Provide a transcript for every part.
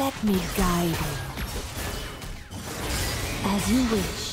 Let me guide you. As you wish.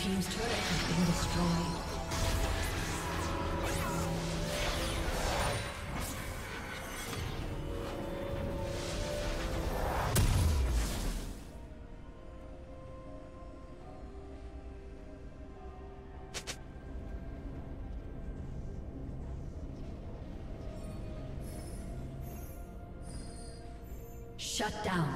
Team's turret has been destroyed. Shut down.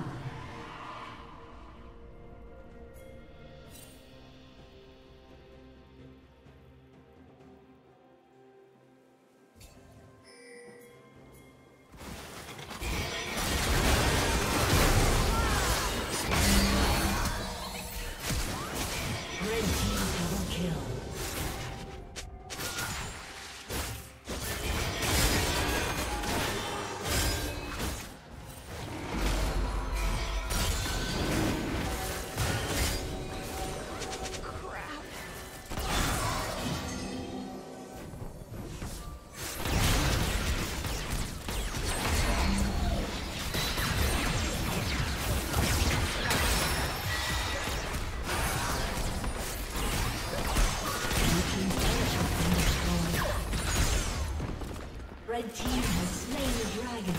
Red team has slain the dragon.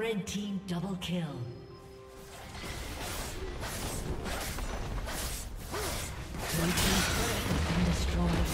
Red team double kill. Red team's turret has been destroyed.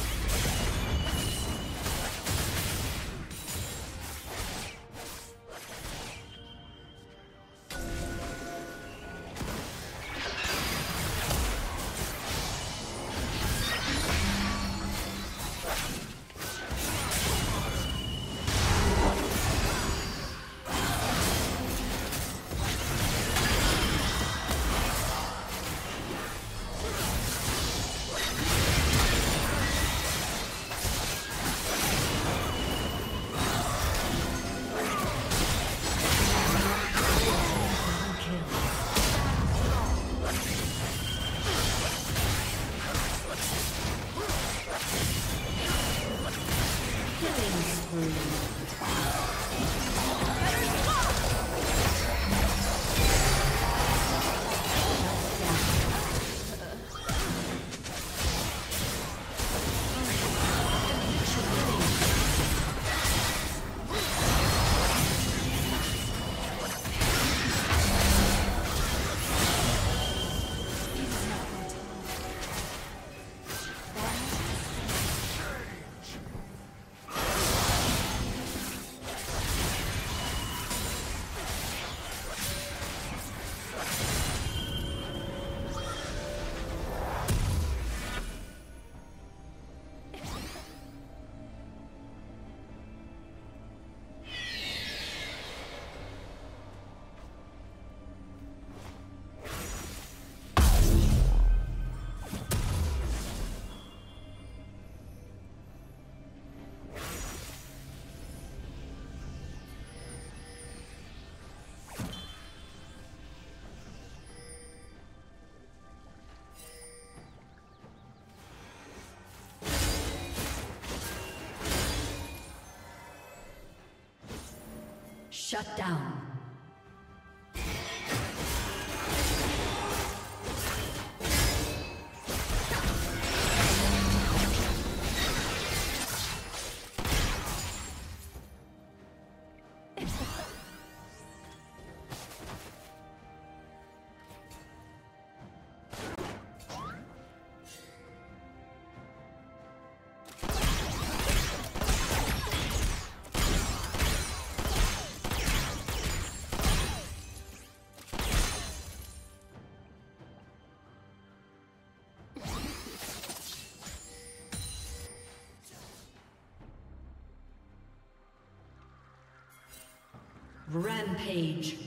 Shut down. Rampage.